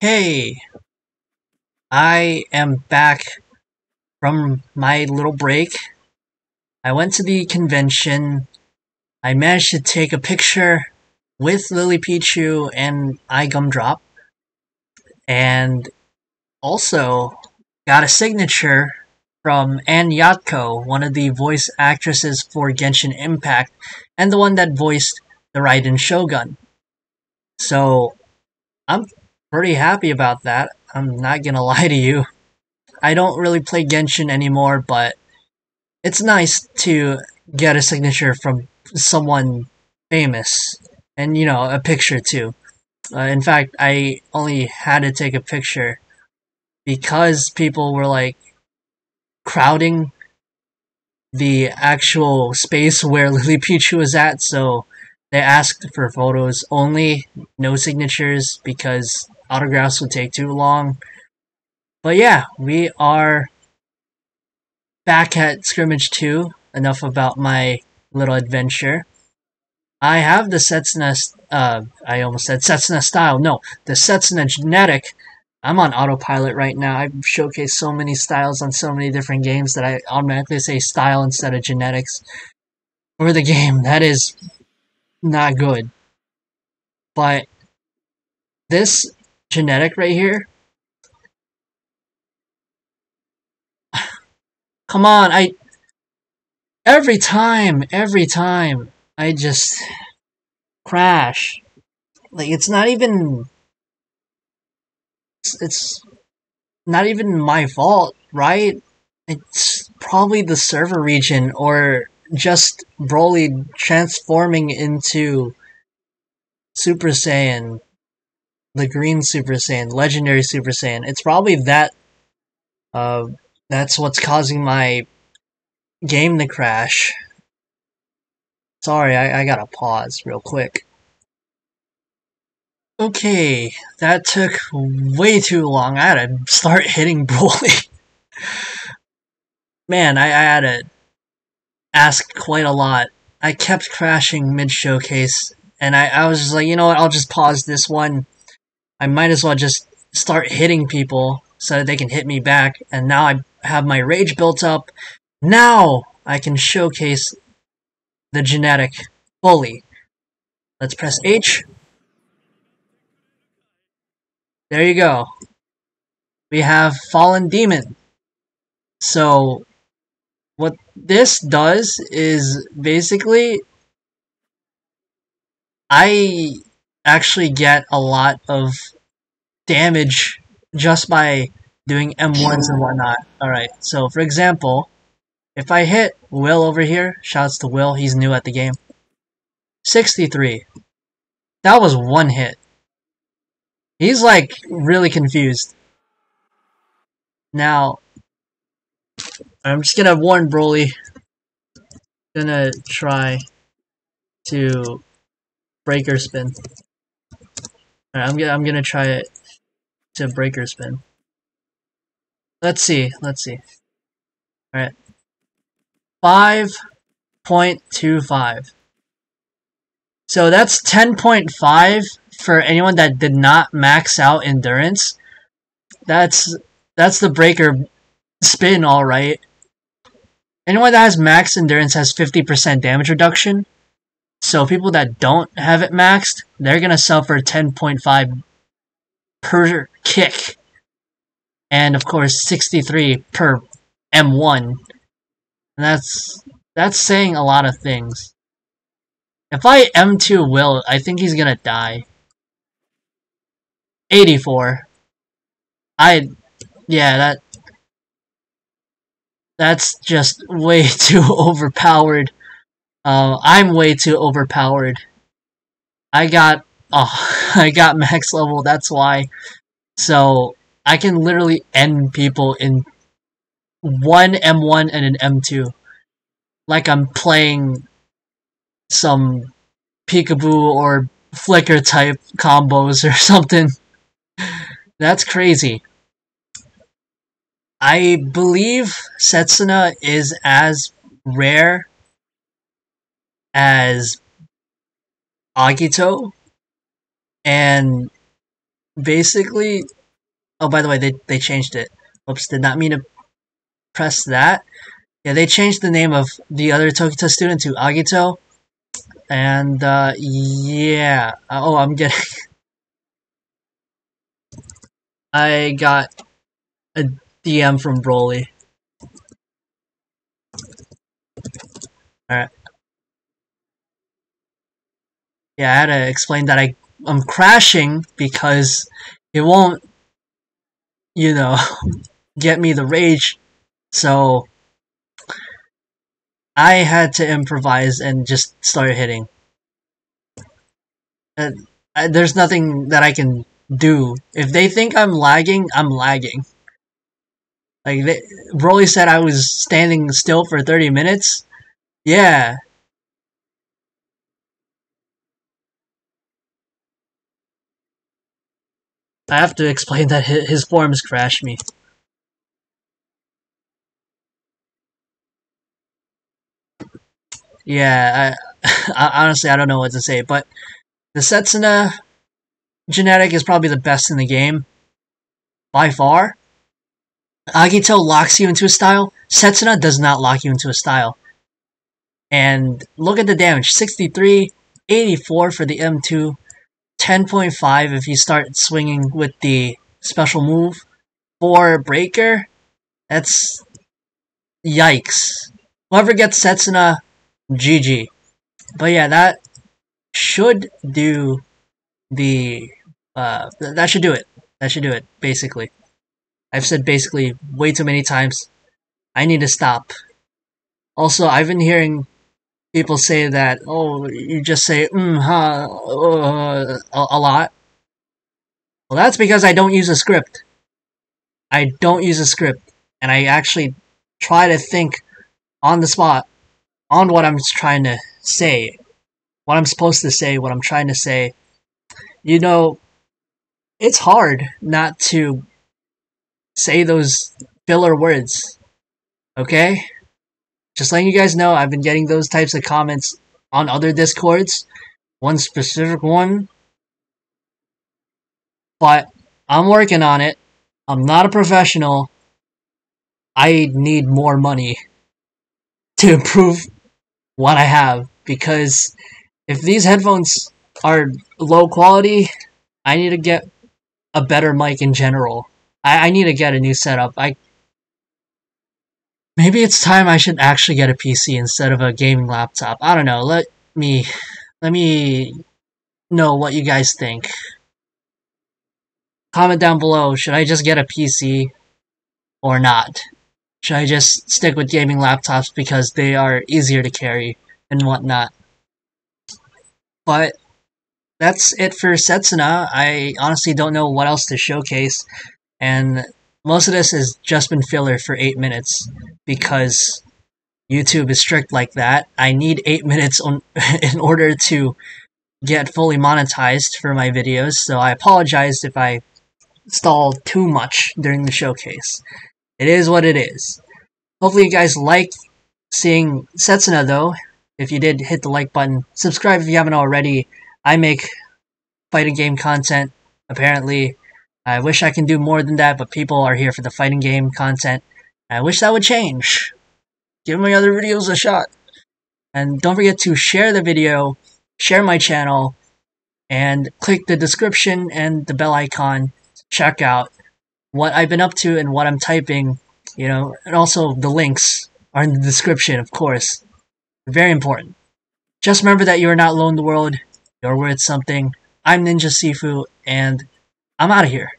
Hey, I am back from my little break. I went to the convention. I managed to take a picture with Lily Pichu and iGumdrop, and also got a signature from Ann Yatko, one of the voice actresses for Genshin Impact, and the one that voiced the Raiden Shogun. So I'm pretty happy about that. I'm not gonna lie to you. I don't really play Genshin anymore, but it's nice to get a signature from someone famous. And, you know, a picture too. In fact, I only had to take a picture because people were, like, crowding the actual space where Lily Pichu was at, so they asked for photos only, no signatures, because autographs would take too long. But yeah, we are back at SCRIMMAGE 2. Enough about my little adventure. I have the Setsuna, I almost said Setsuna style, no, the Setsuna Genetic. I'm on autopilot right now. I've showcased so many styles on so many different games that I automatically say style instead of genetics for the game. That is not good. But this genetic right here, come on, every time I just crash. Like, it's not even my fault, right? It's probably the server region, or just Broly transforming into Super Saiyan, the green Super Saiyan, Legendary Super Saiyan. It's probably that, that's what's causing my game to crash. Sorry, I gotta pause real quick. Okay, that took way too long. I had to start hitting Broly. Man, I had to ask quite a lot. I kept crashing mid-showcase, and I was just like, you know what, I'll just pause this one. I might as well just start hitting people so that they can hit me back, and now I have my rage built up. Now I can showcase the genetic fully. Let's press H. There you go. We have Fallen Demon. So what this does is basically I actually get a lot of damage just by doing M1s and whatnot. Alright, so for example, if I hit Will over here, shouts to Will, he's new at the game. 63. That was one hit. He's, like, really confused. Now, I'm just gonna warn Broly. Gonna try to breaker spin. Alright, I'm gonna try it to breaker spin. Let's see. Alright. 5.25. So that's 10.5 for anyone that did not max out endurance. That's the breaker spin, all right. Anyone that has max endurance has 50% damage reduction. So people that don't have it maxed, they're gonna suffer 10.5 per kick, and of course 63 per M1. And that's saying a lot of things. If I M2 Will, I think he's gonna die. 84. That's just way too overpowered. I'm way too overpowered. I got max level, that's why. So I can literally end people in one M1 and an M2. Like I'm playing some peekaboo or flicker type combos or something. That's crazy. I believe Setsuna is as rare as Agito and basically, oh, by the way, they changed it. Oops, did not mean to press that. Yeah, they changed the name of the other Tokita student to Agito. And, yeah. Oh, I'm getting... I got a DM from Broly. Alright. Yeah, I had to explain that I'm crashing because it won't, you know, get me the rage. So I had to improvise and just start hitting. There's nothing that I can do. If they think I'm lagging, I'm lagging. Like, Broly said I was standing still for 30 minutes. Yeah. I have to explain that his forms crash me. Yeah, I honestly, I don't know what to say, but the Setsuna Genetic is probably the best in the game. By far. Agito locks you into a style. Setsuna does not lock you into a style. And look at the damage. 63, 84 for the M2, 10.5 if you start swinging with the special move. 4 breaker. That's... yikes. Whoever gets Setsuna, GG. But yeah, that should do the... that should do it. That should do it, basically. I've said basically way too many times. I need to stop. Also, I've been hearing people say that, oh, you just say, a lot. Well, that's because I don't use a script. I don't use a script. And I actually try to think on the spot on what I'm trying to say. What I'm supposed to say, what I'm trying to say. You know, it's hard not to say those filler words, okay? Just letting you guys know, I've been getting those types of comments on other Discords. One specific one. But I'm working on it. I'm not a professional. I need more money to improve what I have. Because if these headphones are low quality, I need to get a better mic in general. I need to get a new setup. Maybe it's time I should actually get a PC instead of a gaming laptop. I don't know. Let me know what you guys think. Comment down below. Should I just get a PC or not? Should I just stick with gaming laptops because they are easier to carry and whatnot? But that's it for Setsuna. I honestly don't know what else to showcase. And most of this has just been filler for 8 minutes because YouTube is strict like that. I need 8 minutes in order to get fully monetized for my videos, so I apologize if I stalled too much during the showcase. It is what it is. Hopefully you guys liked seeing Setsuna though. If you did, hit the like button. Subscribe if you haven't already. I make fighting game content, apparently. I wish I can do more than that, but people are here for the fighting game content. I wish that would change. Give my other videos a shot. And don't forget to share the video, share my channel, and click the description and the bell icon to check out what I've been up to and what I'm typing, you know, and also the links are in the description, of course. Very important. Just remember that you are not alone in the world. You're worth something. I'm Ninjasifu, and I'm out of here.